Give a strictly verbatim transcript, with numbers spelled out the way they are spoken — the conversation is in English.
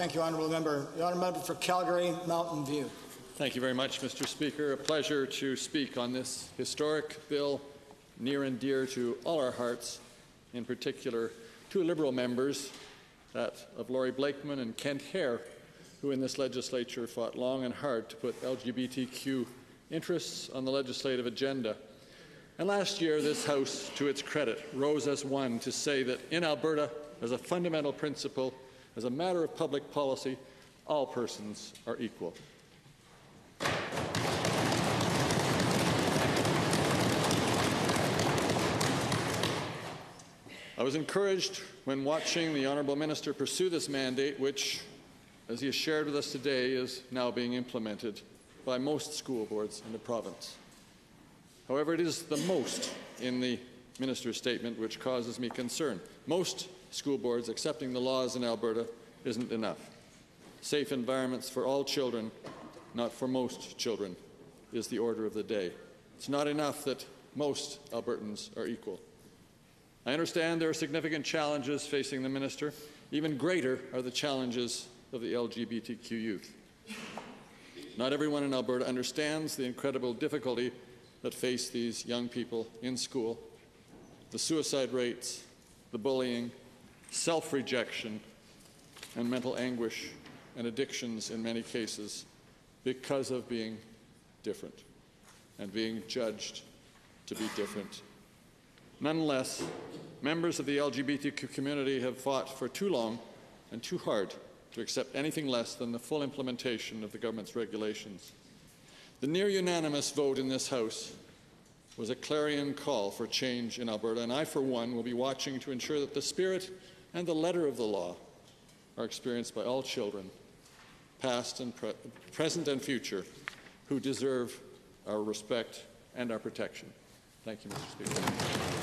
Thank you, honourable member. The honourable member for Calgary Mountain View. Thank you very much, Mister Speaker. A pleasure to speak on this historic bill, near and dear to all our hearts, in particular two Liberal members, that of Laurie Blakeman and Kent Hare, who in this legislature fought long and hard to put L G B T Q interests on the legislative agenda. And last year, this House, to its credit, rose as one to say that in Alberta, as a fundamental principle, as a matter of public policy, all persons are equal. I was encouraged when watching the Honourable Minister pursue this mandate, which, as he has shared with us today, is now being implemented by most school boards in the province. However, it is the most in the Minister's statement which causes me concern. Most school boards accepting the laws in Alberta isn't enough. Safe environments for all children, not for most children, is the order of the day. It's not enough that most Albertans are equal. I understand there are significant challenges facing the Minister. Even greater are the challenges of the L G B T Q youth. Not everyone in Alberta understands the incredible difficulty that face these young people in school, the suicide rates, the bullying, self-rejection, and mental anguish and addictions in many cases because of being different and being judged to be different. Nonetheless, members of the L G B T Q community have fought for too long and too hard to accept anything less than the full implementation of the government's regulations. The near-unanimous vote in this House was a clarion call for change in Alberta, and I, for one, will be watching to ensure that the spirit and the letter of the law are experienced by all children, past and pre present and future, who deserve our respect and our protection. Thank you, Mister Speaker.